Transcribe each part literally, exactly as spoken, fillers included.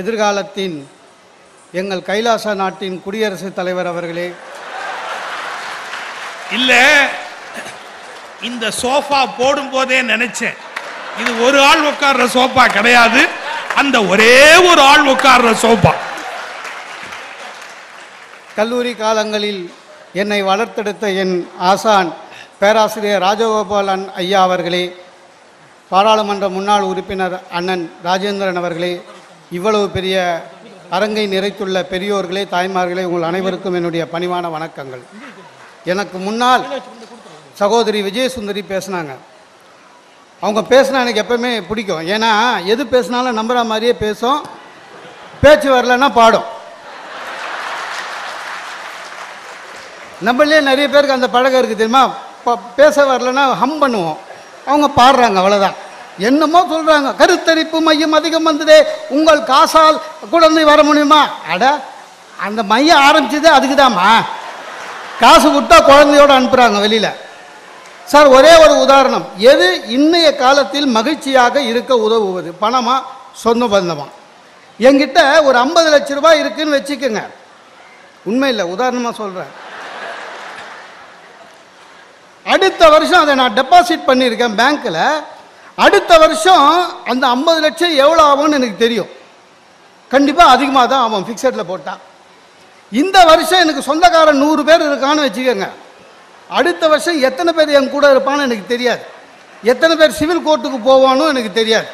எதிர்காலத்தின் எங்கள் கைலாசா நாட்டின் குடியரசுத் தலைவர் அவர்களே. இல்ல இந்த சோஃபா போடும் போதே நினைச்சேன் இது ஒரு ஆள் உட்கார்ற சோஃபா கிடையாது, அந்த ஒரே ஒரு ஆள் உட்கார்ற சோஃபா. கல்லூரி காலங்களில் என்னை வளர்த்தெடுத்த என் ஆசான் பேராசிரியர் ராஜகோபாலன் ஐயா அவர்களே, பாராளுமன்ற முன்னாள் உறுப்பினர் அண்ணன் ராஜேந்திரன் அவர்களே, இவ்வளவு பெரிய அரங்கை நிறைத்துள்ள பெரியோர்களே, தாய்மார்களே, உங்கள் அனைவருக்கும் என்னுடைய பணிவான வணக்கங்கள். எனக்கு முன்னால் சகோதரி விஜயசுந்தரி பேசினாங்க. அவங்க பேசினா எனக்கு எப்பவுமே பிடிக்கும். ஏன்னா எது பேசினாலும் நம்புற மாதிரியே பேசும், பேச்சு வரலன்னா பாடும். நம்மளே நிறைய பேருக்கு அந்த பழக்கம் இருக்குது தெரியுமா, பேச வரலன்னா ஹம் பண்ணுவோம். அவங்க பாடுறாங்க, அவ்வளோதான், என்னமோ சொல்கிறாங்க. கருத்தரிப்பு மையம் அதிகம் வந்ததே, உங்கள் காசால் குழந்தை வர முடியுமா? அட, அந்த மையம் ஆரம்பிச்சது அதுக்கு தாம்மா, காசு கொடுத்தா குழந்தையோடு அனுப்புகிறாங்க வெளியில். சார், ஒரே ஒரு உதாரணம், எது இன்றைய காலத்தில் மகிழ்ச்சியாக இருக்க உதவுவது? பணமா, சொந்த பந்தமா? என்கிட்ட ஒரு ஐம்பது லட்ச ரூபாய் இருக்குன்னு வச்சுக்கோங்க, உண்மையில்லை, உதாரணமாக சொல்கிறேன். அடுத்த வருஷம் அதை நான் டெபாசிட் பண்ணியிருக்கேன் பேங்க்கில். அடுத்த வருஷம் அந்த ஐம்பது லட்சம் எவ்வளோ ஆகும்னு எனக்கு தெரியும். கண்டிப்பாக அதிகமாக தான் ஆகும் ஃபிக்ஸடில் போட்டால். இந்த வருஷம் எனக்கு சொந்தக்காரன் நூறு பேர் இருக்கான்னு வச்சுக்கோங்க, அடுத்த வருஷம் எத்தனை பேர் என் கூட இருப்பான்னு எனக்கு தெரியாது, எத்தனை பேர் சிவில் கோர்ட்டுக்கு போவானும் எனக்கு தெரியாது.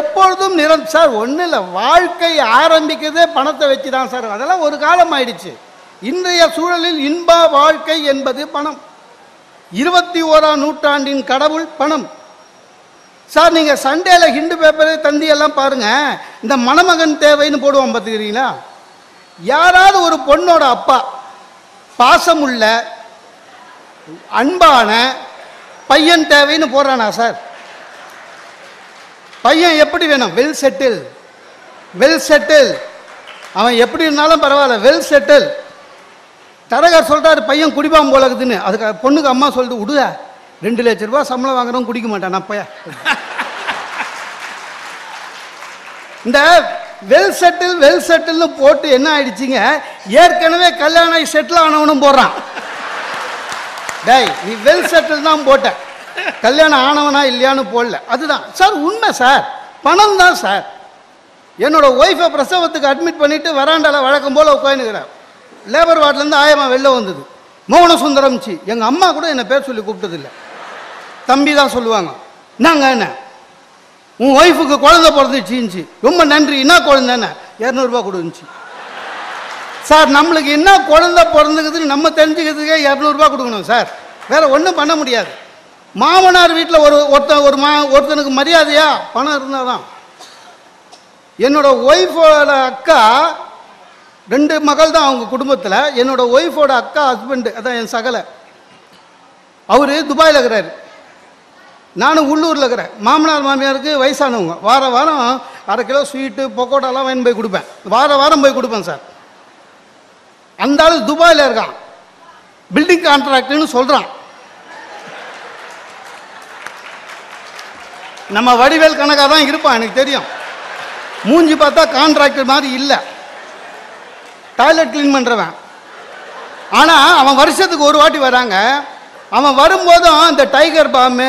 எப்பொழுதும் நிரந்தரம். சார், ஒன்றும் இல்லை, வாழ்க்கை ஆரம்பிக்கிறதே பணத்தை வச்சு தான் சார். அதெல்லாம் ஒரு காலம் ஆயிடுச்சு. இன்றைய சூழலில் இன்ப வாழ்க்கை என்பது பணம். இருபத்தி ஓராம் நூற்றாண்டின் கடவுள் பணம் சார். நீங்கள் சண்டேல ஹிண்டு பேப்பரு தந்தி எல்லாம் பாருங்கள், இந்த மணமகன் தேவைன்னு போடுவோம், பார்த்துக்கிறீங்களா? யாராவது ஒரு பொண்ணோட அப்பா பாசமுள்ள அன்பான பையன் தேவைன்னு போடுறானா சார்? பையன் எப்படி வேணும்? வெல் செட்டில், வெல் செட்டில், அவன் எப்படி இருந்தாலும் பரவாயில்ல, வெல் செட்டில். தரகர் சொல்கிறாரு பையன் குடிப்பான் போலக்குதுன்னு, அதுக்கு பொண்ணுக்கு அம்மா சொல்லிட்டு விடுதா, ரெண்டு லட்ச ரூபா சம்பளம் வாங்குறவங்க குடிக்க மாட்டான் நான் பையன். இந்த வெல் செட்டில் வெல் செட்டில்னு போட்டு என்ன ஆயிடுச்சுங்க, ஏற்கனவே கல்யாணம் ஆகி செட்டில் ஆனவனும் போடுறான். டேய், நீ வெல் செட்டில் தான் போட்ட, கல்யாணம் ஆனவனா இல்லையான்னு போடல. அதுதான் சார் உண்மை சார், பணம் தான் சார். என்னோட ஒய்ஃபை பிரசவத்துக்கு அட்மிட் பண்ணிட்டு வராண்டால வழக்கம் போல் உட்காந்துக்கிறேன். லேபர் வார்ட்லேருந்து ஆயமா வெளில வந்தது, மௌனசுந்தரம் சி. எங்கள் அம்மா கூட என்னை பேர் சொல்லி கூப்பிட்டதில்லை, தம்பி தான் சொல்லுவாங்க. நாங்க என்ன, உன் ஒய்ஃபுக்கு குழந்தை பிறந்துச்சின்னுச்சு, ரொம்ப நன்றி, என்ன குழந்தைன்னு இரநூறுபா கொடுந்துச்சு சார். நம்மளுக்கு என்ன குழந்தை பிறந்துக்குதுன்னு நம்ம தெரிஞ்சுக்கிறதுக்கே இரநூறுபா கொடுக்கணும் சார், வேற ஒன்றும் பண்ண முடியாது. மாமனார் வீட்டில் ஒரு ஒருத்த ஒரு மா ஒருத்தனுக்கு மரியாதையா பணம் இருந்தால் தான். என்னோட ஒய்ஃபோட அக்கா, ரெண்டு மகள் தான் அவங்க குடும்பத்தில். என்னோட ஒய்ஃபோட அக்கா ஹஸ்பண்டு, அதான் என் சகலை, அவர் துபாயில் இருக்கிறாரு, நானும் உள்ளூரில் இருக்கிறேன். மாமனார் மாமியாருக்கு வயசானவங்க, வார வாரம் அரை கிலோ ஸ்வீட்டு பக்கோடாலாம் வாங்கி போய் கொடுப்பேன், வார வாரம் போய் கொடுப்பேன் சார். அந்த ஆள் துபாயில் இருக்கான், பில்டிங் கான்ட்ராக்ட்னு சொல்கிறான். நம்ம வடிவேல் கணக்காக தான் இருப்பான், எனக்கு தெரியும், மூஞ்சி பார்த்தா கான்ட்ராக்டர் மாதிரி இல்லை, டாய்லெட் கிளீன் பண்ணுறவன். ஆனால் அவன் வருஷத்துக்கு ஒரு வாட்டி வராங்க, அவன் வரும்போதும் இந்த டைகர் பாம்பு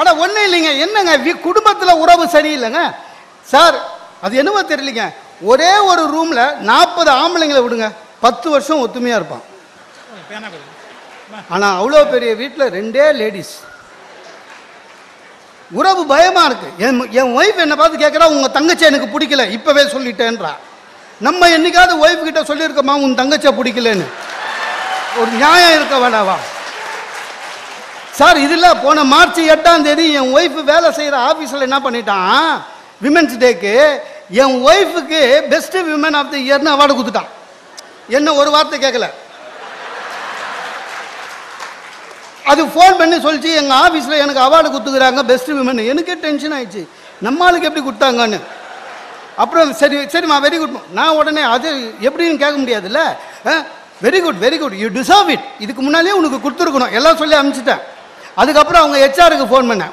ஆனால் ஒன்றும் இல்லைங்க, என்னங்க குடும்பத்தில் உறவு சரியில்லைங்க சார். அது என்னவோ தெரியலைங்க, ஒரே ஒரு ரூமில் நாற்பது ஆம்பளைங்களை விடுங்க, பத்து வருஷம் ஒத்துமையாக இருப்பான். ஆனால் அவ்வளோ பெரிய வீட்டில் ரெண்டே லேடிஸ், உறவு பயமாக இருக்குது. என் என் ஒய்ஃப் என்னை பார்த்து கேட்குறா, உங்கள் தங்கச்சி எனக்கு பிடிக்கல இப்போவே சொல்லிட்டேன்றா. நம்ம என்றைக்காவது ஒய்ஃப் கிட்ட சொல்லியிருக்கோமா உன் தங்கச்சியை பிடிக்கலன்னு? ஒரு நியாயம் இருக்க வேணாவா சார்? இதில் போன மார்ச் எட்டாம் தேதி என் ஒய்ஃபு வேலை செய்கிற ஆஃபீஸில் என்ன பண்ணிட்டான், Women's Day ke, young wife ke best women of the year na award kuduta. Yenna oru vaarthai kekala. Adu phone panni solchi enga office la enakku award kudukranga best women enakku tension aichu. Nammalukku eppadi kuttaanganu. Appuram seri seri ma very good na odane adu eppadi kekka mudiyadilla. Very good, very good. You deserve it. Idhukku munnaale unakku kuduthirukonu. Ella solli amichitta. Adukku appuram avanga H R ku phone panna.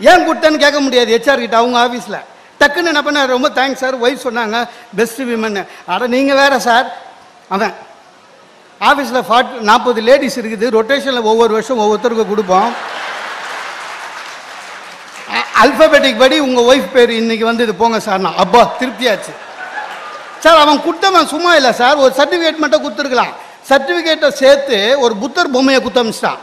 Young good then Gakamudi, H R down office la. Taken and upon a Roma, thanks, sir, wife Sonanga, best women. Are a Ningavara, sir? Amen. Office la fought Napo the ladies, the rotation of over Russian overthrow good bomb. Alphabetic body, Unga wife pair in Nigandi the Ponga Sana, above Tirpiachi. Sir, among Kutam and Sumaila, sir, or certificate Matakuturgla, certificate of Sete or Butter Bomea Kutamsta.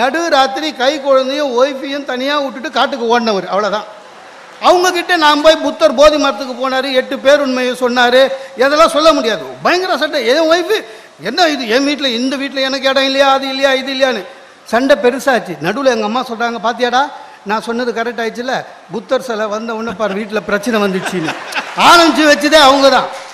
நடு ராத்திரி கை குழந்தையும் ஒய்ஃபையும் தனியா விட்டுட்டு காட்டுக்கு ஓடினவர் அவ்வளவுதான் அவங்க கிட்ட நான் போய் புத்தர் போதி மரத்துக்கு போனாரு எட்டு பேர் உண்மையை சொன்னாரு இதெல்லாம் சொல்ல முடியாது பயங்கர சண்டை என் ஒய்ஃப் என்ன இது என் வீட்ல இந்த வீட்ல எனக்கு இடம் இல்லையா அது இல்லையா இது இல்லையான்னு சண்டை பெருசாச்சு நடுவுல எங்க அம்மா சொல்றாங்க பாத்தியாடா நான் சொன்னது கரெக்ட் ஆயிடுச்சுல புத்தர் சிலை வந்த உடனே பார் வீட்ல பிரச்சனை வந்துச்சுன்னு ஆரம்பிச்சு வச்சதே அவங்க தான்